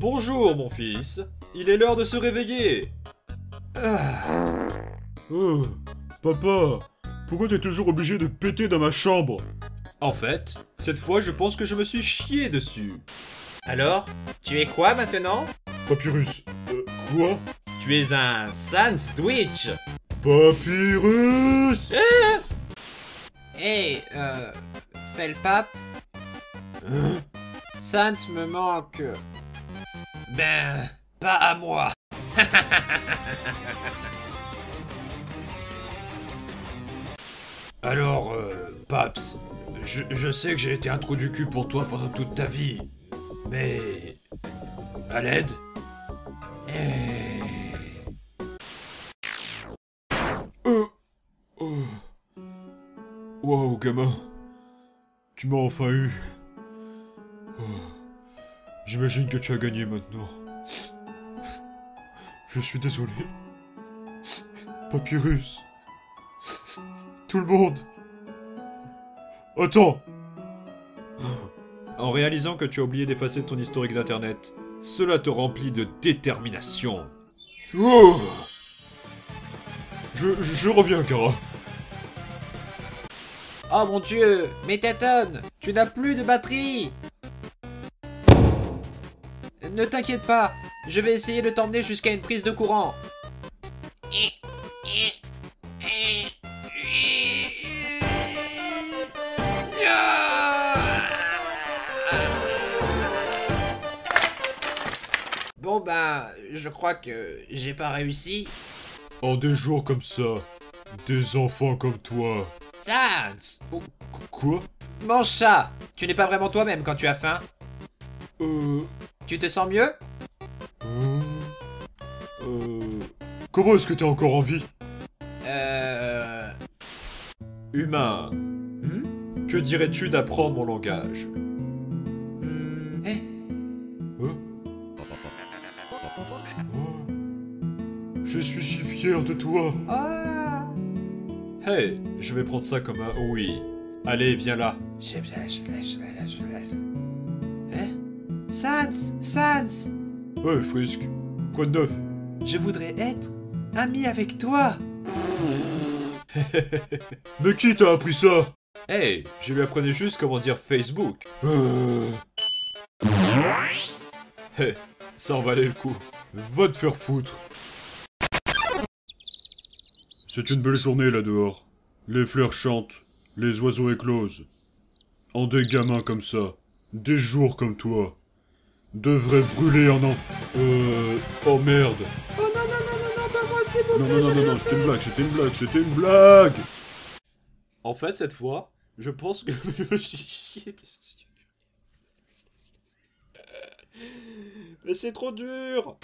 Bonjour, mon fils. Il est l'heure de se réveiller. Ah. Oh, papa, pourquoi t'es toujours obligé de péter dans ma chambre? En fait, cette fois, je pense que je me suis chié dessus. Alors, tu es quoi maintenant? Papyrus. Quoi? Tu es un Sans Twitch. Papyrus. Hey, fais le pape. Hein? Sans me manque. Ben, pas à moi. Alors, Paps, je sais que j'ai été un trou du cul pour toi pendant toute ta vie, mais... à l'aide Wow, gamin, tu m'as enfin eu. Oh. J'imagine que tu as gagné maintenant. Je suis désolé. Papyrus. Tout le monde. Attends. En réalisant que tu as oublié d'effacer ton historique d'internet, cela te remplit de détermination. Oh, je reviens, Kara. Oh mon dieu, Mettaton, tu n'as plus de batterie. Ne t'inquiète pas, je vais essayer de t'emmener jusqu'à une prise de courant. Bon ben, je crois que j'ai pas réussi. En des jours comme ça, des enfants comme toi. Sans! Quoi? Mon chat, tu n'es pas vraiment toi-même quand tu as faim. Tu te sens mieux? Comment est-ce que t'es encore en vie? Humain. Que dirais-tu d'apprendre mon langage? Je suis si fier de toi. Ah. Hey, je vais prendre ça comme un oui. Allez, viens là. Sans. Ouais, Frisk. Quoi de neuf? Je voudrais être ami avec toi. Mais qui t'a appris ça? Hey, je lui apprenais juste comment dire Facebook. Hey, ça en valait le coup. Va te faire foutre. C'est une belle journée là dehors. Les fleurs chantent, les oiseaux éclosent. En des gamins comme ça, des jours comme toi. Devrait brûler en oh merde. Oh non, non, non, non, non, pas moi, s'il vous plaît. Non, c'était une blague, c'était une blague. En fait, cette fois, je pense que je me suis chié dessus. Mais c'est trop dur.